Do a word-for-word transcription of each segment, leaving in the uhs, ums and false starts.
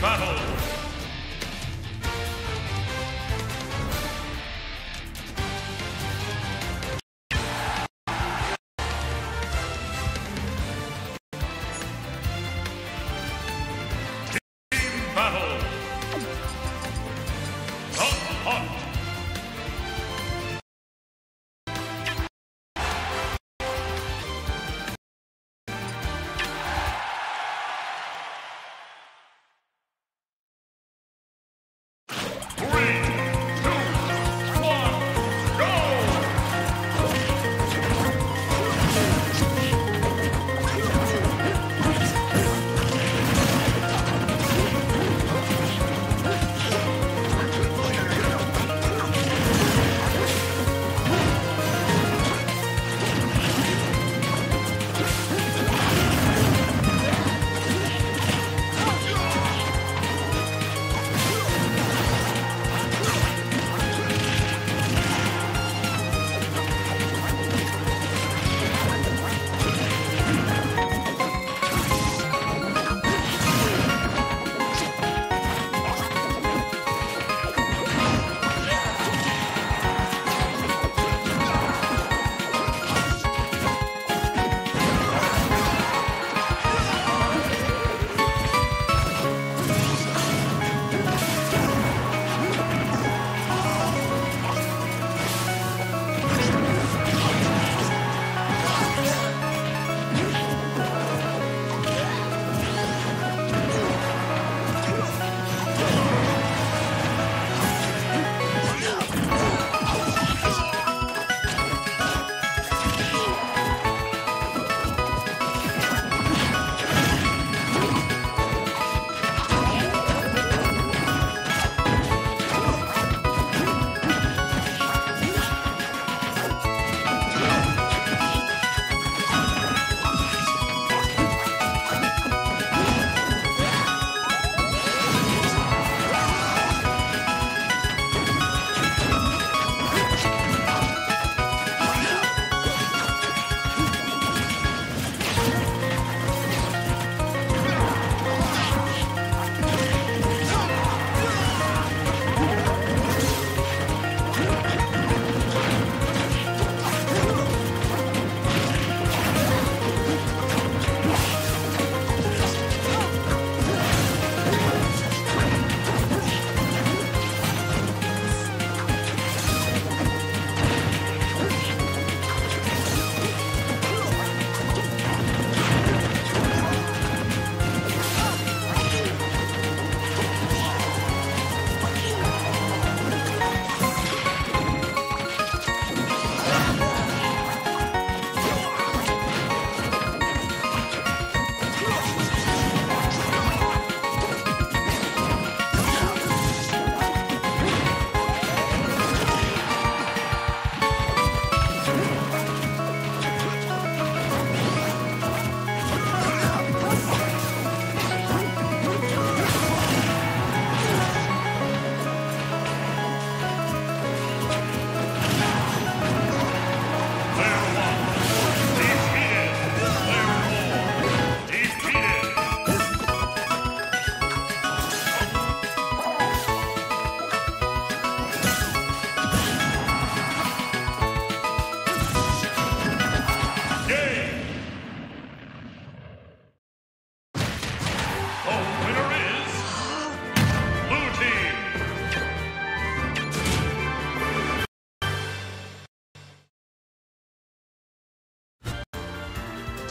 battle!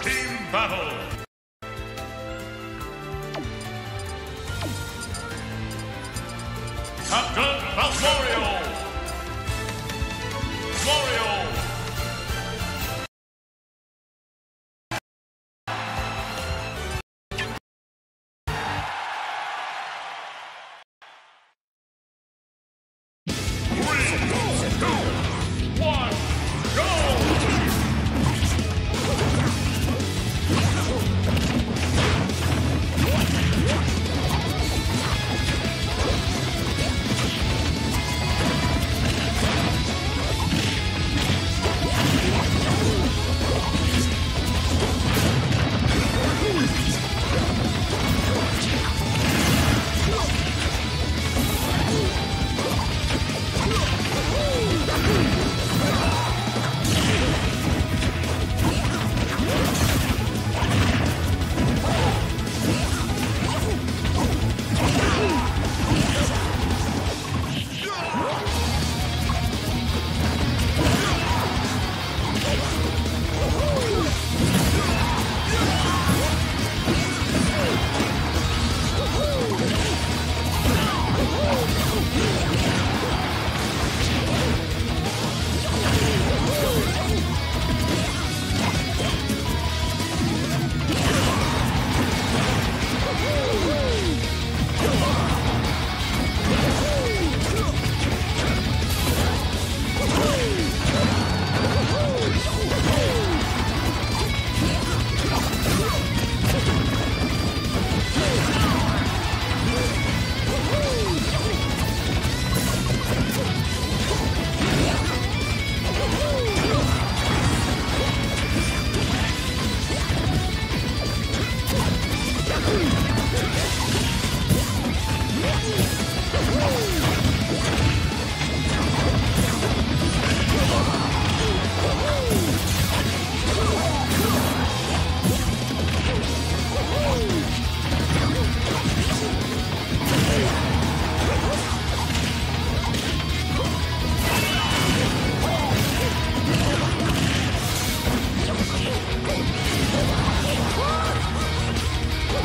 Team battle! Hot, hot! Battle! Captain Balmorio! Morio!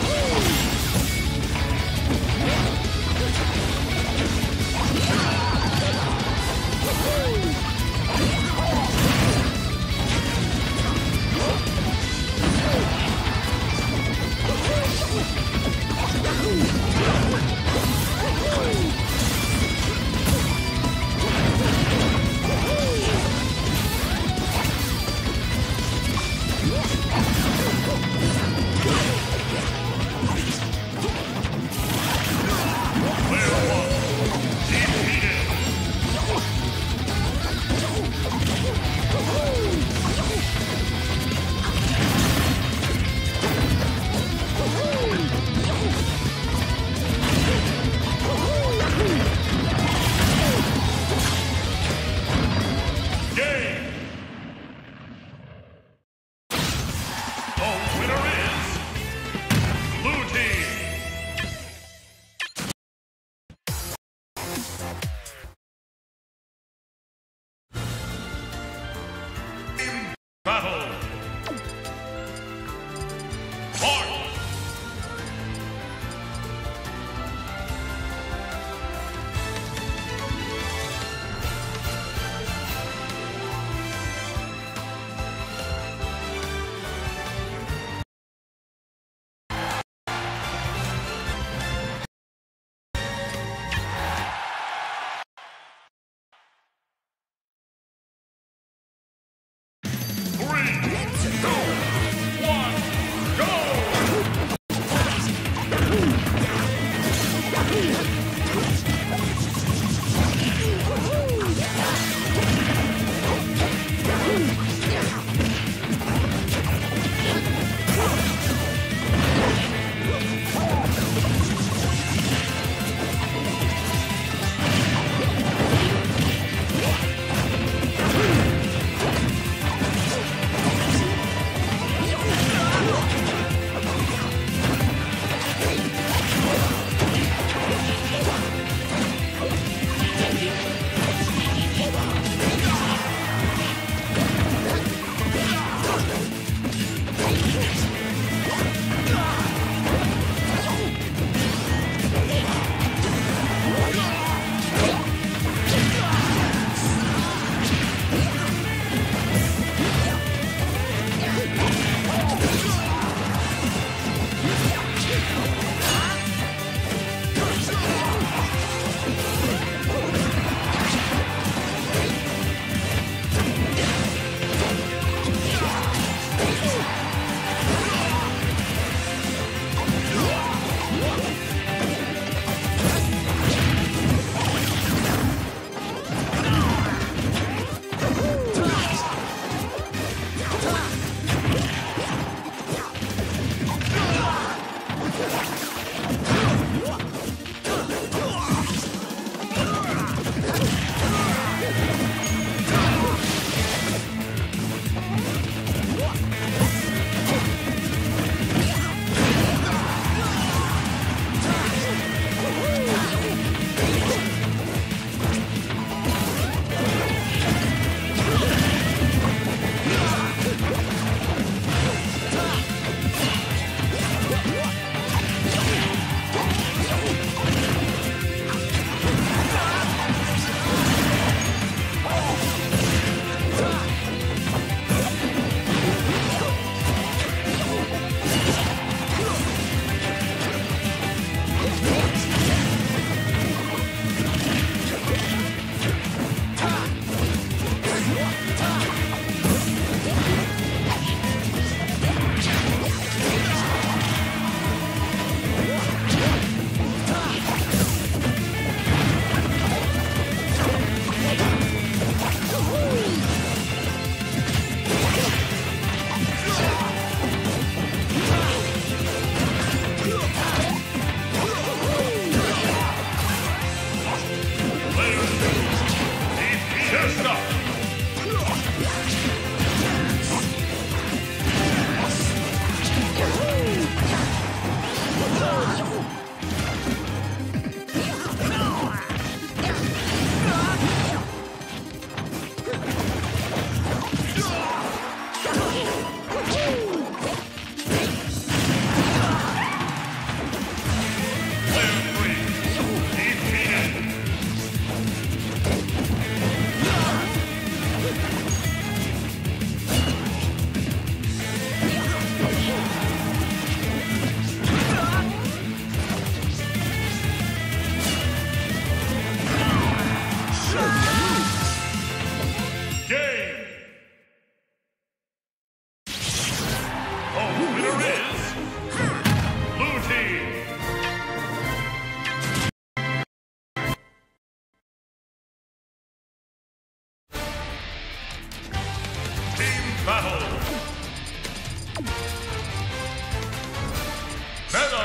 Woo!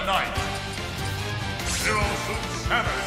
night. Still some savage.